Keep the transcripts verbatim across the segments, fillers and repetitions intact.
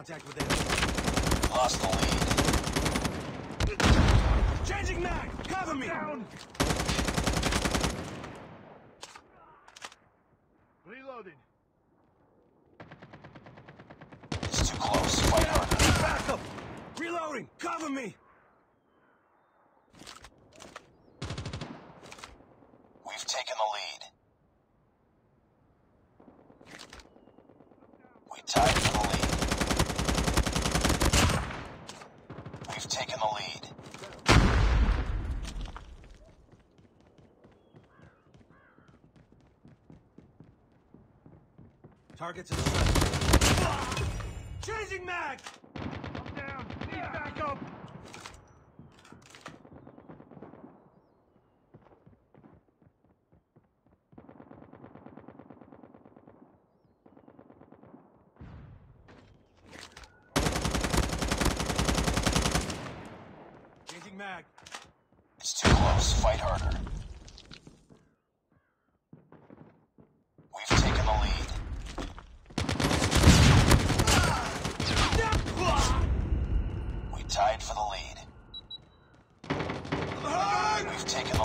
Contact with them. Lost the lead. Changing mag! Cover me! Down! Reloading. It's too close. Fight hard. Back up! Reloading! Cover me! We've taken the lead. We tied for the lead. We've taken the lead. Targets in sight. Changing mag! I'm down. Need back up. Mag. It's too close. Fight harder. We've taken the lead. We tied for the lead. We've taken the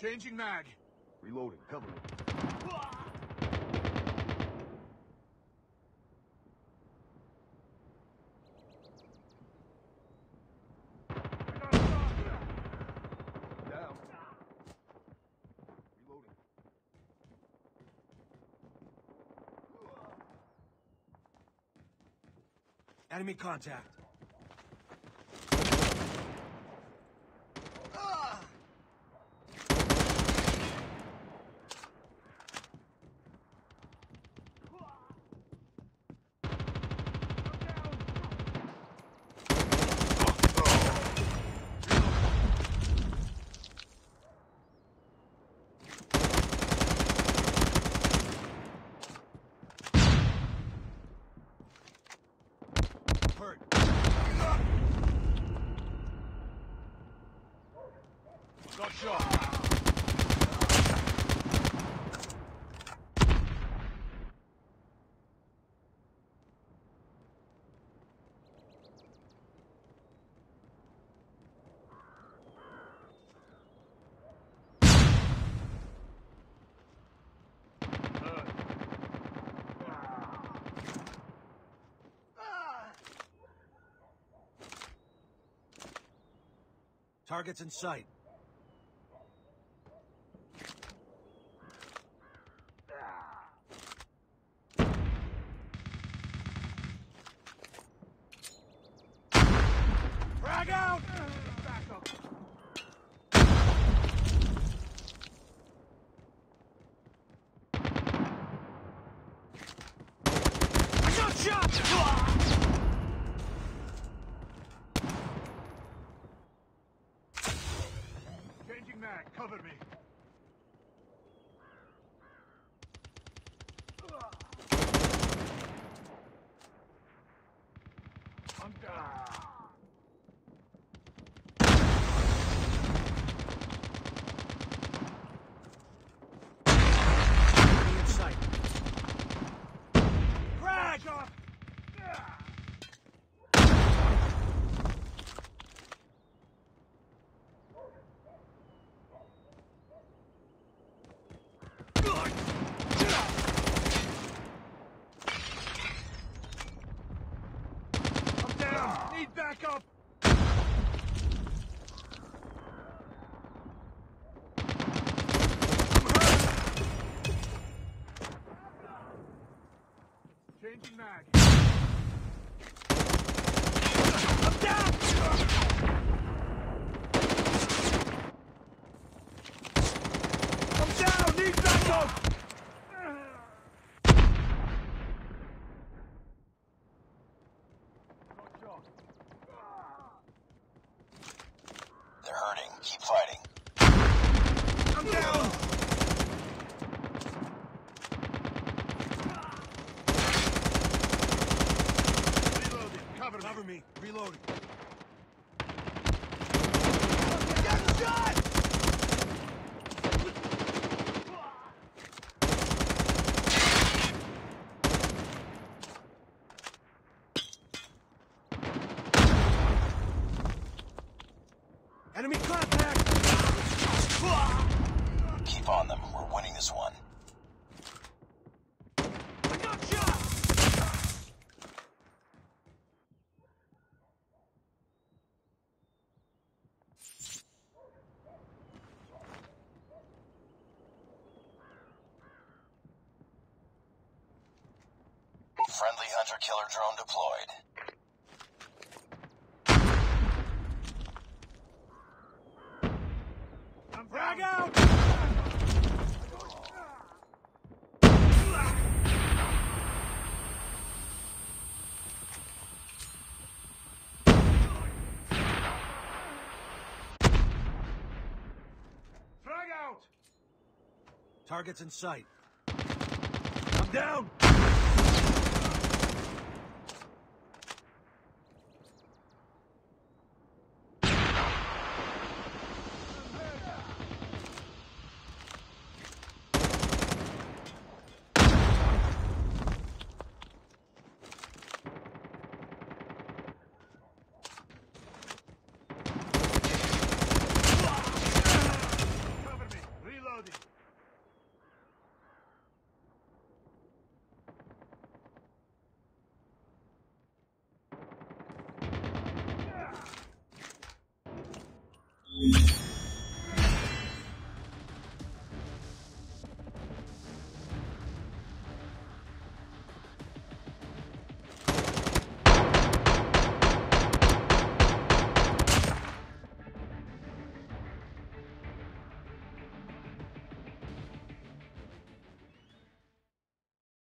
Changing mag. Reloading. Cover me. Down. Reloading. Enemy contact. Got shot. Targets in sight. Out. Back up. I got shot. Changing mag, cover me. I'm down. Back up! Changing mag. I'm down! I'm down! Need back up! Keep fighting. I'm down! Reloading. Cover me. Cover me. Friendly Hunter Killer drone deployed. Frag out! Frag out! Target's in sight. I'm down!